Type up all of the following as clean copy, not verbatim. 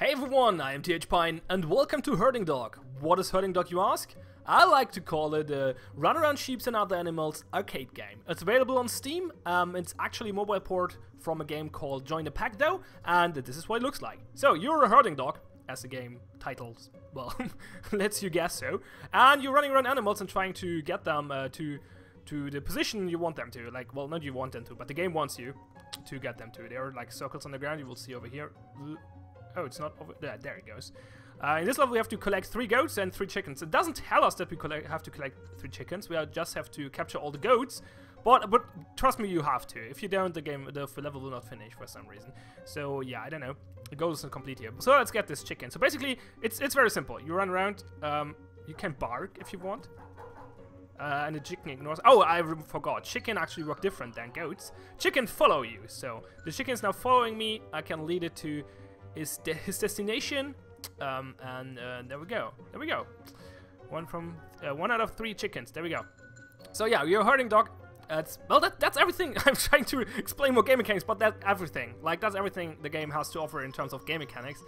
Hey everyone, I am th_pion and welcome to Herding Dog. What is Herding Dog, you ask? I like to call it a run around sheep and other animals arcade game. It's available on Steam. It's actually a mobile port from a game called Join the Pack though, and this is what it looks like. So you're a herding dog, as the game titles, well, lets you guess so, and you're running around animals and trying to get them to the position you want them to. Like, well, not you want them to, but the game wants you to get them to. There are like circles on the ground, you will see over here. Oh, it's not over there. There it goes. In this level, we have to collect 3 goats and 3 chickens. It doesn't tell us that we have to collect 3 chickens. We just have to capture all the goats. But trust me, you have to. If you don't, the level will not finish for some reason. So yeah, I don't know. The goal isn't complete here. So let's get this chicken. So basically, it's very simple. You run around. You can bark if you want. And the chicken ignores. Oh, I forgot. Chicken actually work different than goats. Chicken follow you. So the chicken is now following me. I can lead it to his destination, and there we go, one out of 3 chickens, there we go. So yeah, you're a herding dog. That's everything. I'm trying to explain more game mechanics, but that's everything the game has to offer in terms of game mechanics.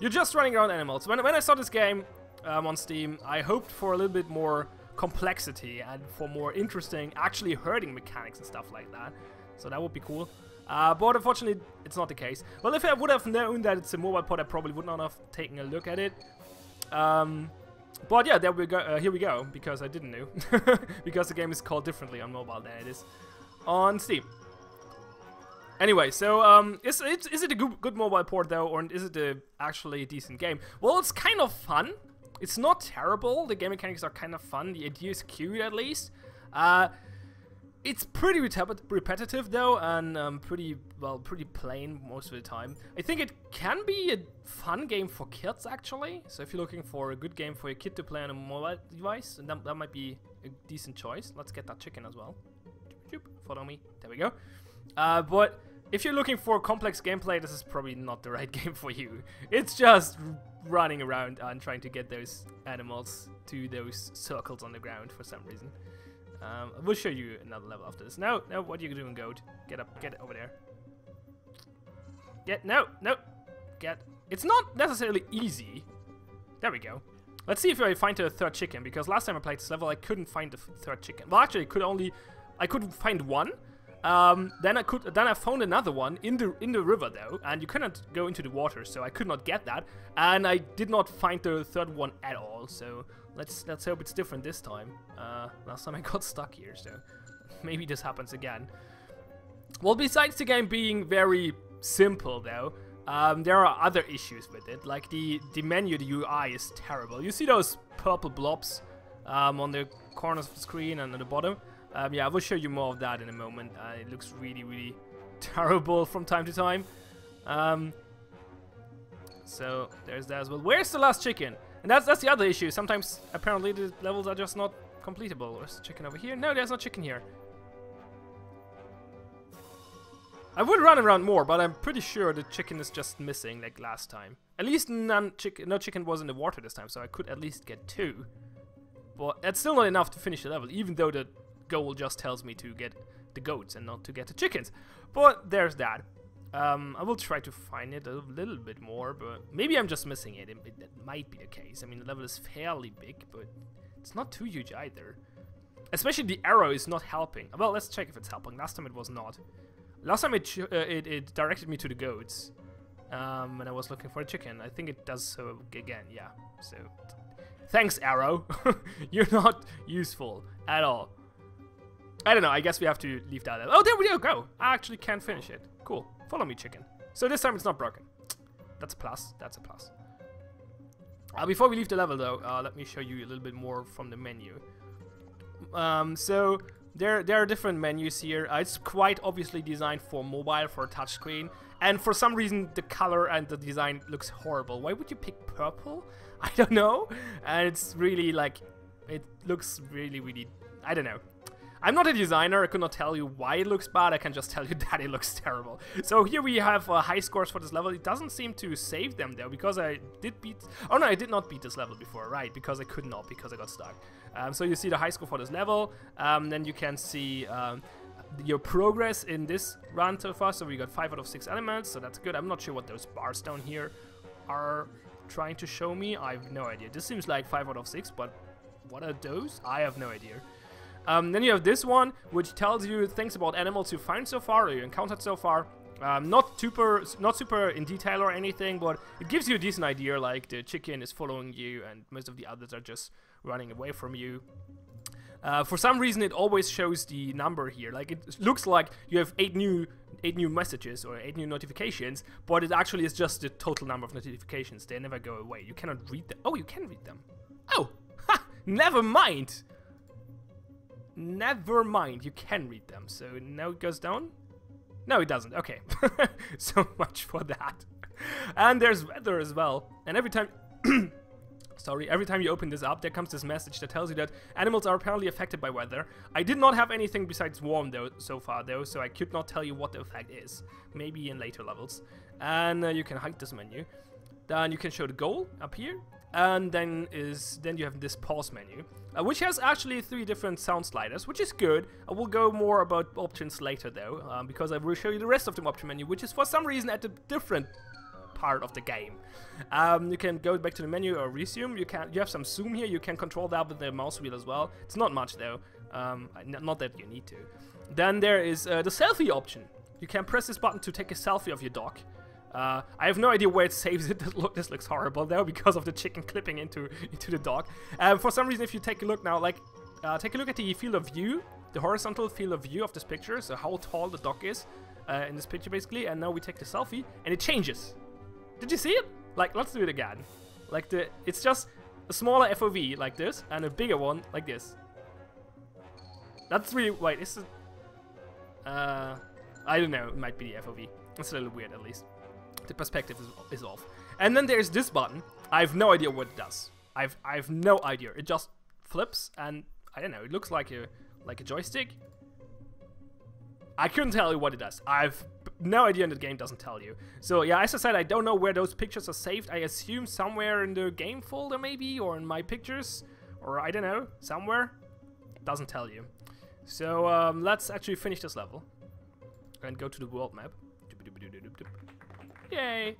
You're just running around animals. When I saw this game on Steam, I hoped for a little bit more complexity and for more interesting actually herding mechanics and stuff like that, so that would be cool. But unfortunately, it's not the case. Well, if I would have known that it's a mobile port, I probably would not have taken a look at it. But yeah, there we go. Here we go, because I didn't know. Because the game is called differently on mobile than it is on Steam. Anyway, so is it a good mobile port though, or is it a actually decent game? Well, it's kind of fun. It's not terrible. The game mechanics are kind of fun. The idea is cute, at least. It's pretty repetitive though, and pretty plain most of the time. I think it can be a fun game for kids actually. So if you're looking for a good game for your kid to play on a mobile device, and that might be a decent choice. Let's get that chicken as well. Choop, choop, follow me. There we go. But if you're looking for complex gameplay, this is probably not the right game for you. It's just running around and trying to get those animals to those circles on the ground for some reason. We'll show you another level after this. No, what are you doing, goat? Get up, get over there. Get. It's not necessarily easy. There we go. Let's see if I find a 3rd chicken, because last time I played this level, I couldn't find the 3rd chicken. Well, actually, I could find one. Then I found another one in the river though, and you cannot go into the water, so I could not get that, and I did not find the 3rd one at all. So let's hope it's different this time. Last time I got stuck here, so maybe this happens again. Well, besides the game being very simple though, there are other issues with it, like the menu, the UI is terrible. You see those purple blobs on the corners of the screen and at the bottom. Yeah, I will show you more of that in a moment. It looks really, really terrible from time to time. So there's that as well. Where's the last chicken? And that's the other issue. Sometimes apparently the levels are just not completable. There's a chicken over here. No, there's no chicken here. I would run around more, but I'm pretty sure the chicken is just missing, like last time. At least no chicken was in the water this time, so I could at least get 2. But that's still not enough to finish the level, even though the goal just tells me to get the goats and not to get the chickens. But there's that. I will try to find it a little bit more, but maybe I'm just missing it. That might be the case. I mean, the level is fairly big, but it's not too huge either. Especially the arrow is not helping. Well, let's check if it's helping. Last time it was not. Last time it directed me to the goats, and I was looking for a chicken. I think it does so again, yeah. So, thanks, arrow. You're not useful at all. I don't know, I guess we have to leave that out. Oh, there we go! I actually can finish it. Cool. Follow me, chicken. So this time it's not broken. That's a plus. That's a plus. Before we leave the level, though, let me show you a little bit more from the menu. So there are different menus here. It's quite obviously designed for mobile, for a touchscreen. And for some reason, the color and the design looks horrible. Why would you pick purple? I don't know. And it's really, like, it looks really, really... I don't know. I'm not a designer, I could not tell you why it looks bad, I can just tell you that it looks terrible. So here we have high scores for this level. It doesn't seem to save them though, because I did beat... Oh no, I did not beat this level before, right, because I could not, because I got stuck. So you see the high score for this level, then you can see your progress in this round so far. So we got 5 out of 6 elements, so that's good. I'm not sure what those bars down here are trying to show me. I have no idea. This seems like 5 out of 6, but what are those? I have no idea. Then you have this one, which tells you things about animals you found so far or you encountered so far. Not super in detail or anything, but it gives you a decent idea, like the chicken is following you and most of the others are just running away from you. For some reason it always shows the number here, like it looks like you have eight new messages or 8 new notifications, but it actually is just the total number of notifications. They never go away. You cannot read them. Oh, you can read them. Oh, ha, never mind. Never mind, you can read them. So now it goes down. No, it doesn't. Okay. So much for that. And there's weather as well. And every time every time you open this up, there comes this message that tells you that animals are apparently affected by weather. I did not have anything besides warm though so far though, so I could not tell you what the effect is. Maybe in later levels. And you can hide this menu. Then you can show the goal up here. And then you have this pause menu, which has actually 3 different sound sliders, which is good. I will go more about options later though, because I will show you the rest of the option menu, which is for some reason at a different part of the game. You can go back to the menu or resume. You have some zoom here. You can control that with the mouse wheel as well. It's not much though, not that you need to. Then there is the selfie option. You can press this button to take a selfie of your dog. I have no idea where it saves it. This looks horrible though, because of the chicken clipping into the dog. For some reason, if you take a look now, like take a look at the field of view, the horizontal field of view of this picture, so how tall the dog is in this picture basically. And now we take the selfie, and it changes. Did you see it? Like, let's do it again. Like it's just a smaller FOV like this, and a bigger one like this. That's really wait. Is it? I don't know. It might be the FOV. It's a little weird at least. The perspective is off. And then there's this button. I have no idea what it does. I've no idea. It just flips, and I don't know. It looks like a joystick. I couldn't tell you what it does. I've no idea, and the game doesn't tell you. So yeah, as I said, I don't know where those pictures are saved. I assume somewhere in the game folder maybe, or in my pictures, or I don't know, somewhere. It doesn't tell you. So let's actually finish this level and go to the world map. Yay!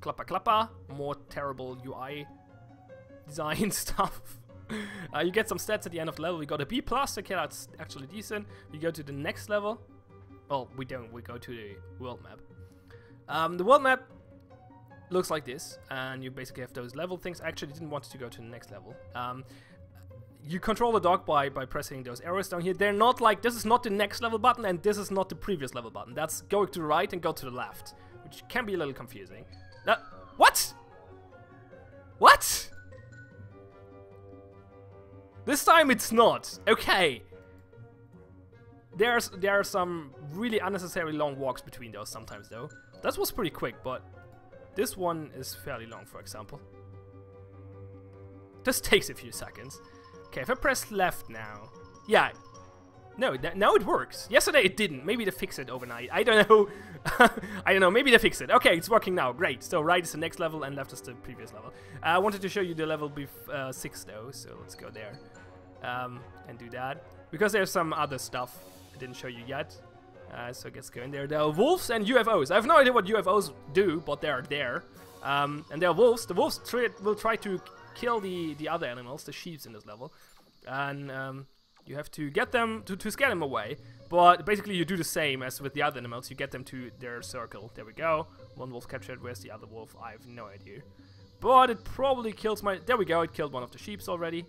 Klappa klappa. More terrible UI design stuff. You get some stats at the end of the level. We got a B+, okay, that's actually decent. We go to the next level. Well, we don't. We go to the world map. The world map looks like this. And you basically have those level things. I actually didn't want to go to the next level. You control the dog by pressing those arrows down here. They're not like, this is not the next level button and this is not the previous level button. That's going to the right and go to the left, which can be a little confusing. What? What? This time it's not. Okay. There are some really unnecessary long walks between those sometimes though. That was pretty quick, but this one is fairly long, for example. This takes a few seconds. Okay, if I press left now, yeah, no, now it works. Yesterday it didn't. Maybe they fix it overnight. I don't know. I don't know. Maybe they fix it. Okay, it's working now. Great. So right is the next level and left is the previous level. I wanted to show you the level 6 though, so let's go there and do that because there's some other stuff I didn't show you yet. So let's go in there. There are wolves and UFOs. I have no idea what UFOs do, but they are there. And there are wolves. The wolves will try to kill the other animals, the sheep in this level, and you have to get them to scare them away, but basically you do the same as with the other animals. You get them to their circle. There we go. One wolf captured. Where's the other wolf? I have no idea, but it probably kills my, there we go, it killed one of the sheeps already,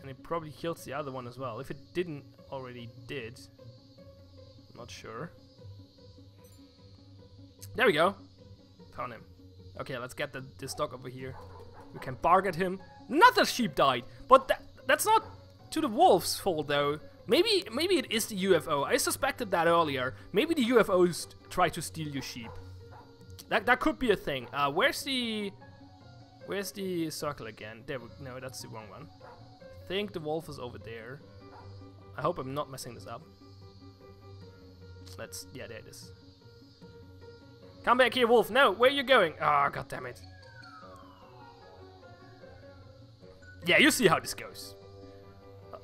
and it probably kills the other one as well, if it didn't already did. I'm not sure. There we go, found him. Okay, let's get this dog over here. We can bark at him. Another sheep died, but that's not to the wolves' fault though. Maybe it is the UFO. I suspected that earlier. Maybe the UFOs try to steal your sheep. That could be a thing. Where's the circle again? There we, no, that's the wrong one. I think the wolf is over there. I hope I'm not messing this up. Let's, yeah, there it is. Come back here, wolf. No, where are you going? Ah, oh, god damn it. Yeah, you see how this goes.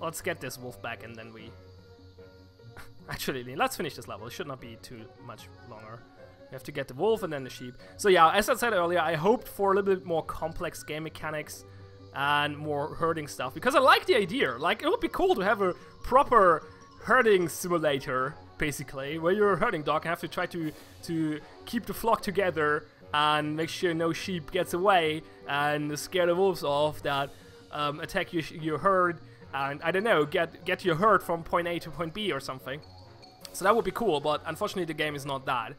Let's get this wolf back and then we... Actually, let's finish this level. It should not be too much longer. We have to get the wolf and then the sheep. So yeah, as I said earlier, I hoped for a little bit more complex game mechanics and more herding stuff, because I like the idea. Like, it would be cool to have a proper herding simulator, basically, where you're a herding dog and have to try to keep the flock together and make sure no sheep gets away and scare the wolves off that attack your herd, and I don't know, get your herd from point A to point B or something. So that would be cool, but unfortunately the game is not that.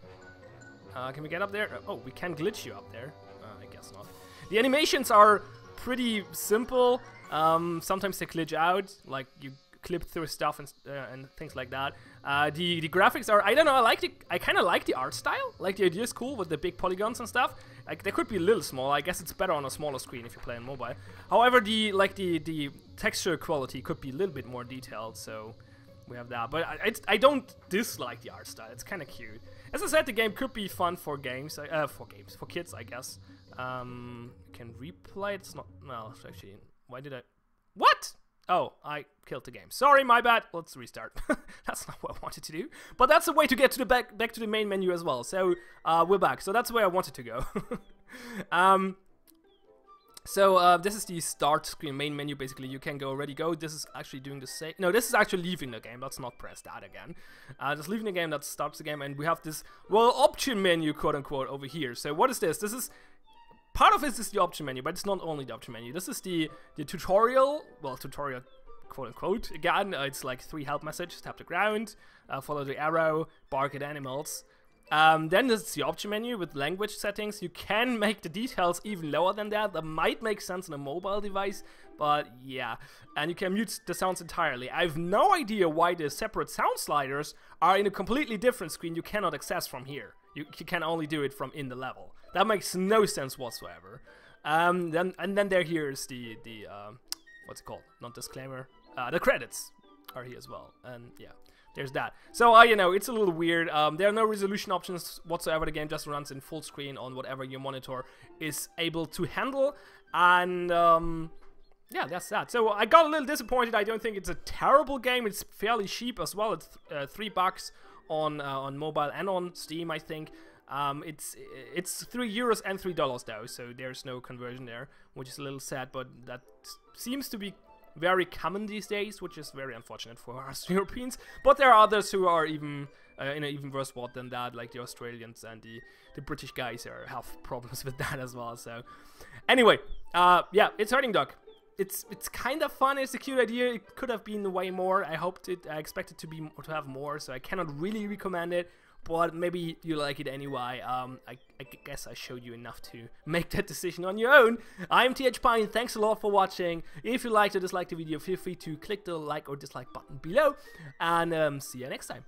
Can we get up there? Oh, we can glitch you up there. I guess not. The animations are pretty simple. Sometimes they glitch out, like you clip through stuff and things like that. The graphics are, I don't know, I kind of like the art style. Like, the idea is cool with the big polygons and stuff. Like, they could be a little small. I guess it's better on a smaller screen if you play on mobile. However, the texture quality could be a little bit more detailed. So we have that. But I don't dislike the art style. It's kind of cute. As I said, the game could be fun for games, for kids, I guess. Can replay it? It's not. No, actually, why did I? What? Oh, I killed the game. Sorry, my bad. Let's restart. That's not what I wanted to do. But that's the way to get to the back to the main menu as well. So we're back. So that's where I wanted to go. This is the start screen, main menu. Basically, you can go already go. This is actually doing the same. No, this is actually leaving the game. Let's not press that again. Just leaving the game. That starts the game, and we have this option menu, quote unquote, over here. So what is this? This is part of this is the option menu, but it's not only the option menu. This is the tutorial, well, tutorial, quote unquote. Again, it's like 3 help messages: tap the ground, follow the arrow, bark at animals. Then there's the option menu with language settings. You can make the details even lower than that. That might make sense on a mobile device, but yeah. And you can mute the sounds entirely. I have no idea why the separate sound sliders are in a completely different screen you cannot access from here. You can only do it from in the level. That makes no sense whatsoever. Then there here is the what's it called? Not disclaimer. The credits are here as well. And yeah. There's that. So, you know, it's a little weird. There are no resolution options whatsoever. The game just runs in full screen on whatever your monitor is able to handle. And, yeah, that's that. So, I got a little disappointed. I don't think it's a terrible game. It's fairly cheap as well. It's $3 on mobile and on Steam, I think. It's €3 and $3 though, so there's no conversion there, which is a little sad, but that seems to be very common these days, which is very unfortunate for us Europeans. But there are others who are even in an even worse spot than that, like the Australians and the British guys have problems with that as well. So anyway, yeah, it's Herding Dog. It's kind of fun. It's a cute idea. It could have been way more. I expected to have more, so I cannot really recommend it. But maybe you like it anyway. I guess I showed you enough to make that decision on your own. I'm th_pion. Thanks a lot for watching. If you liked or disliked the video, feel free to click the like or dislike button below. And see you next time.